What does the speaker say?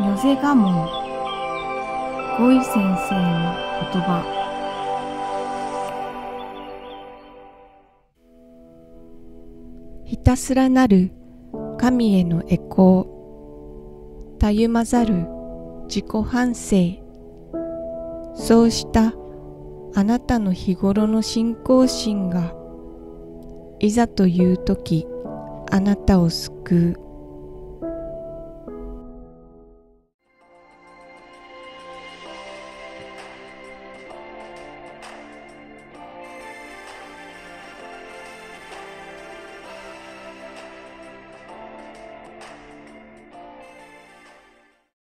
よぜがもん五位先生の言葉。ひたすらなる神への栄光、たゆまざる自己反省、そうしたあなたの日頃の信仰心がいざという時あなたを救う。